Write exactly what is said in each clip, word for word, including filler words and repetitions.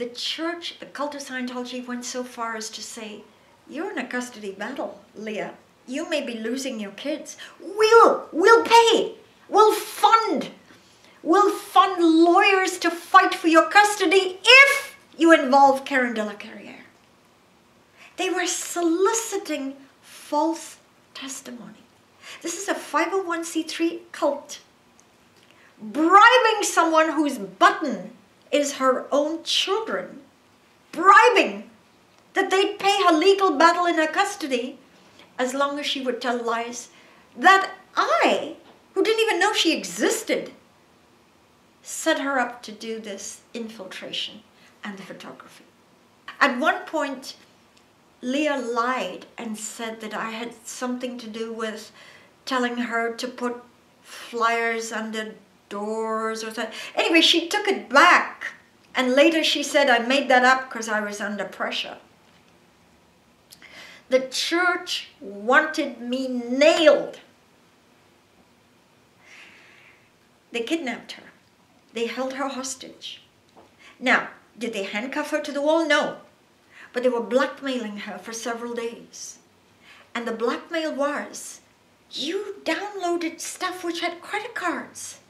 the church, the cult of Scientology, went so far as to say, you're in a custody battle, Leah. You may be losing your kids. We'll, we'll pay. We'll fund. We'll fund lawyers to fight for your custody if you involve Karen de la Carriere. They were soliciting false testimony. This is a five oh one c three cult, bribing someone whose button is her own children, bribing that they'd pay her legal battle in her custody as long as she would tell lies that I, who didn't even know she existed, set her up to do this infiltration and the photography. At one point, Leah lied and said that I had something to do with telling her to put flyers under doors or something. Anyway, she took it back, and later she said, I made that up because I was under pressure. The church wanted me nailed. They kidnapped her. They held her hostage. Now, did they handcuff her to the wall? No. But they were blackmailing her for several days. And the blackmail was, you downloaded stuff which had credit cards.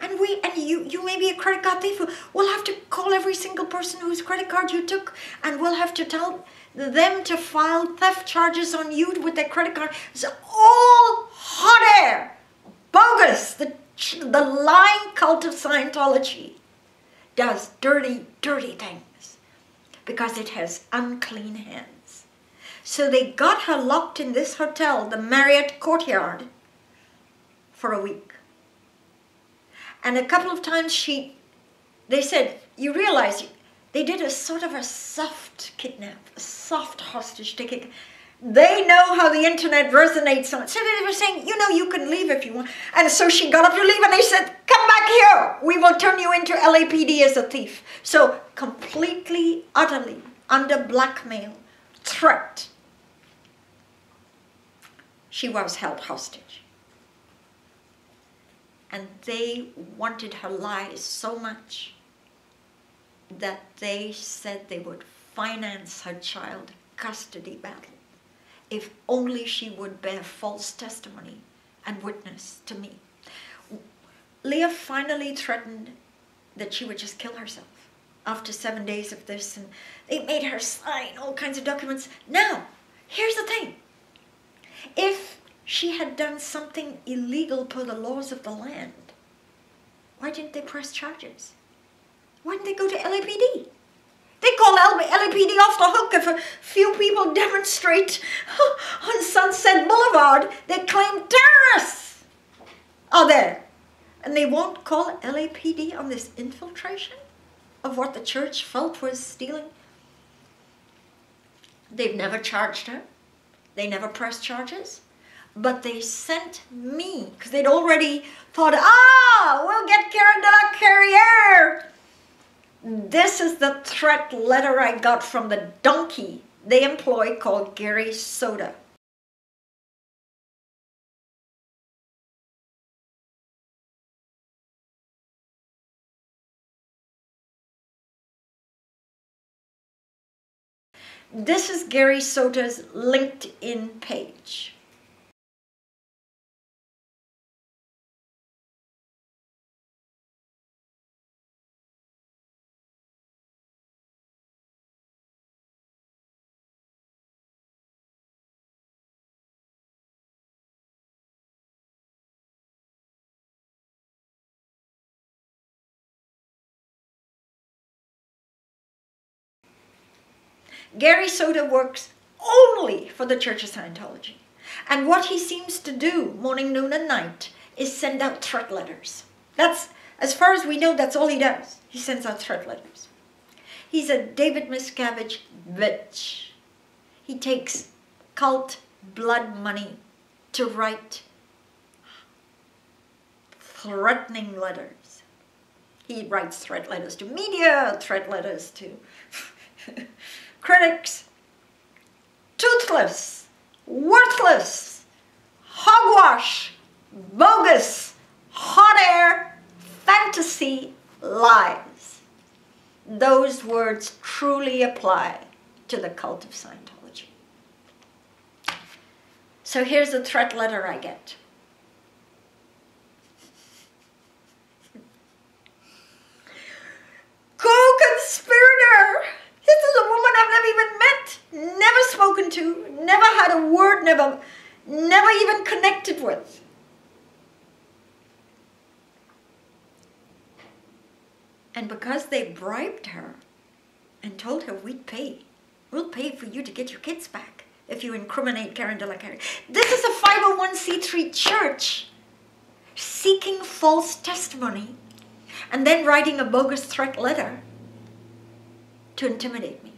And we and you you may be a credit card thief. We'll have to call every single person whose credit card you took, and we'll have to tell them to file theft charges on you with their credit card. It's all hot air, bogus. The the lying cult of Scientology does dirty, dirty things because it has unclean hands. So they got her locked in this hotel, the Marriott Courtyard, for a week. And a couple of times she, they said, you realize, they did a sort of a soft kidnap, a soft hostage taking. They know how the internet resonates on it. So they were saying, you know, you can leave if you want. And so she got up to leave and they said, come back here. We will turn you into L A P D as a thief. So completely, utterly under blackmail, threat. She was held hostage. And they wanted her lies so much that they said they would finance her child custody battle if only she would bear false testimony and witness to me. Leah finally threatened that she would just kill herself after seven days of this, and they made her sign all kinds of documents. Now, here's the thing. If she had done something illegal per the laws of the land, why didn't they press charges? Why didn't they go to L A P D? They call L A P D off the hook if a few people demonstrate on Sunset Boulevard. They claim terrorists are there. And they won't call L A P D on this infiltration of what the church felt was stealing. They've never charged her. They never pressed charges. But they sent me, because they'd already thought, ah, we'll get Karen de la Carriere. This is the threat letter I got from the donkey they employ called Gary Soter. This is Gary Soter's LinkedIn page. Gary Soter works only for the Church of Scientology. And what he seems to do, morning, noon, and night, is send out threat letters. That's, as far as we know, that's all he does. He sends out threat letters. He's a David Miscavige bitch. He takes cult blood money to write threatening letters. He writes threat letters to media, threat letters to... critics, toothless, worthless, hogwash, bogus, hot air, fantasy, lies. those words truly apply to the cult of Scientology. So here's the threat letter I get. Co-conspirator! This is a woman I've never even met, never spoken to, never had a word, never, never even connected with. And because they bribed her and told her we'd pay, we'll pay for you to get your kids back if you incriminate Karen de la Carriere. This is a five oh one c three church seeking false testimony and then writing a bogus threat letter to intimidate me.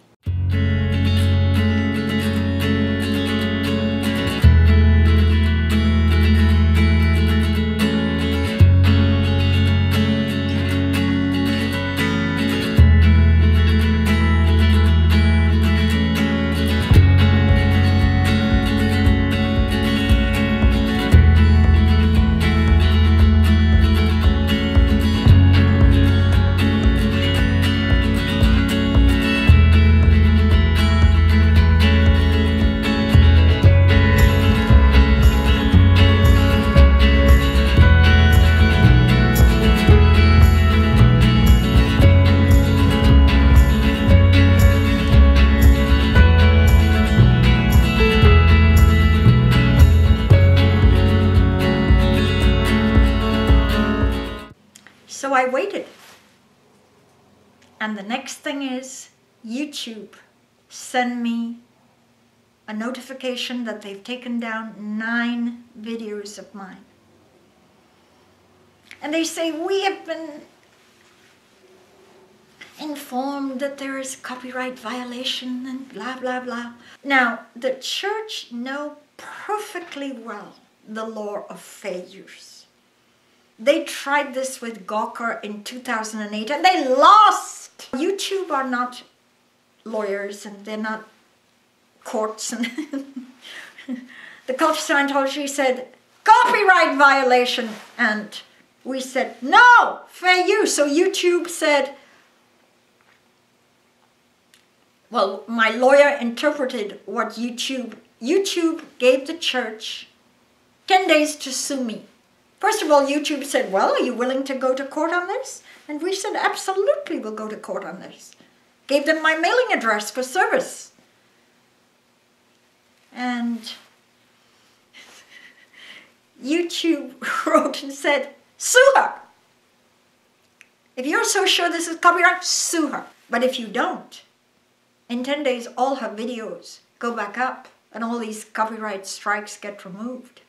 So I waited, and the next thing is YouTube send me a notification that they've taken down nine videos of mine. And they say, we have been informed that there is copyright violation and blah, blah, blah. Now, the church know perfectly well the law of fair use. They tried this with Gawker in two thousand eight and they lost! YouTube are not lawyers and they're not courts. And the cult of Scientology said, copyright violation! And we said, no! Fair use! So YouTube said, well, my lawyer interpreted what YouTube... YouTube gave the church ten days to sue me. First of all, YouTube said, well, are you willing to go to court on this? And we said, absolutely, we'll go to court on this. Gave them my mailing address for service. And YouTube wrote and said, sue her. If you're so sure this is copyright, sue her. But if you don't, in ten days, all her videos go back up and all these copyright strikes get removed.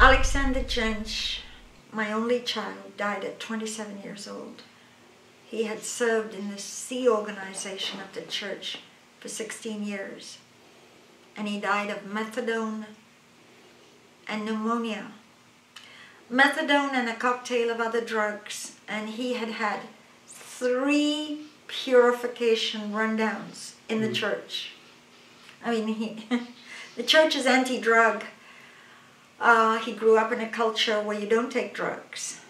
Alexander Jentsch, my only child, died at twenty-seven years old. He had served in the C organization of the church for sixteen years, and he died of methadone and pneumonia. Methadone and a cocktail of other drugs, and he had had three purification rundowns in the church. I mean, he, the church is anti-drug. Uh, he grew up in a culture where you don't take drugs.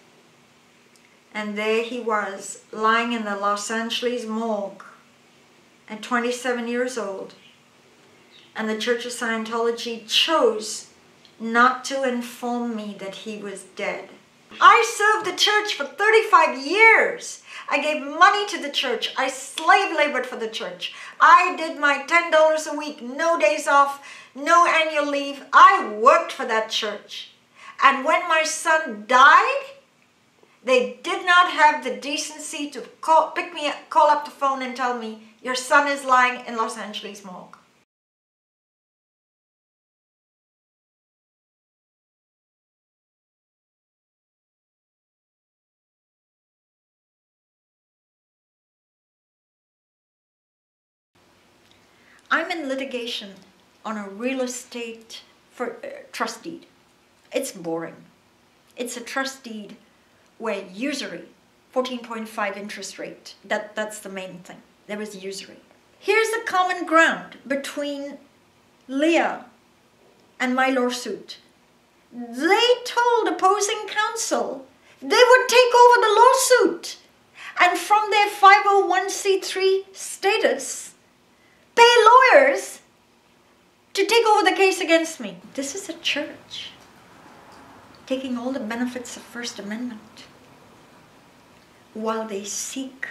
And there he was, lying in the Los Angeles morgue at twenty-seven years old. And the Church of Scientology chose not to inform me that he was dead. I served the church for thirty-five years. I gave money to the church. I slave labored for the church. I did my ten dollars a week, no days off, no annual leave. I worked for that church. And when my son died, they did not have the decency to call, pick me up, call up the phone and tell me, your son is lying in Los Angeles morgue. I'm in litigation on a real estate for, uh, trust deed. It's boring. It's a trust deed where usury, fourteen point five interest rate, that, that's the main thing. There was usury. Here's the common ground between Leah and my lawsuit. They told opposing counsel they would take over the lawsuit, and from their five oh one c three status, pay lawyers to take over the case against me. This is a church taking all the benefits of First Amendment while they seek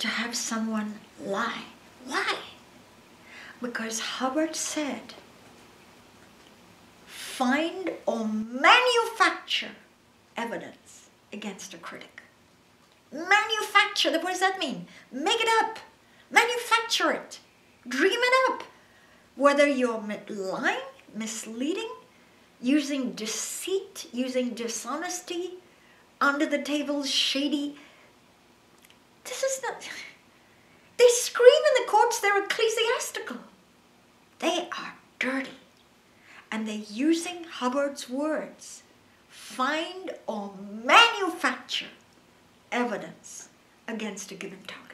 to have someone lie. Why? Because Hubbard said, find or manufacture evidence against a critic. Manufacture, what does that mean? Make it up, manufacture it, dream it up. Whether you're lying, misleading, using deceit, using dishonesty, under the table, shady. This is not, they scream in the courts they're ecclesiastical. They are dirty. And they're using Hubbard's words, find or manufacture evidence against a given target.